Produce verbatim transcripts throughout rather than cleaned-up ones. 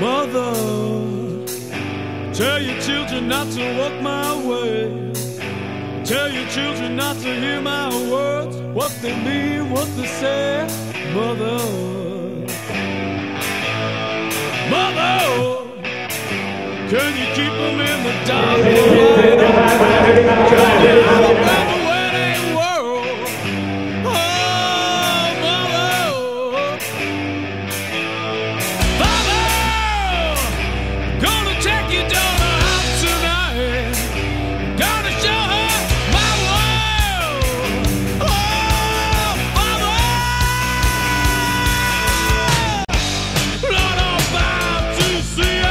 Mother, tell your children not to walk my way. Tell your children not to hear my words, what they mean, what they say. Mother, Mother, can you keep them in the dark? Can you help them the wedding world? Oh, Mother, Father, gonna take your daughter out tonight. Gonna show her my world. Oh, Father, Lord, I'm about to see her.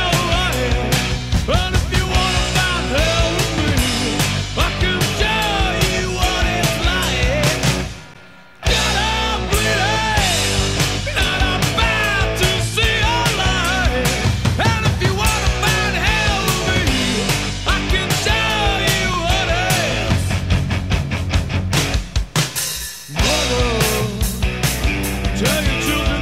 Tell your children